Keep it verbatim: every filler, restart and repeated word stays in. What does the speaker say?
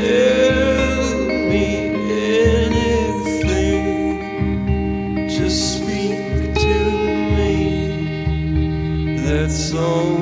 tell me anything, just speak to me, that's all.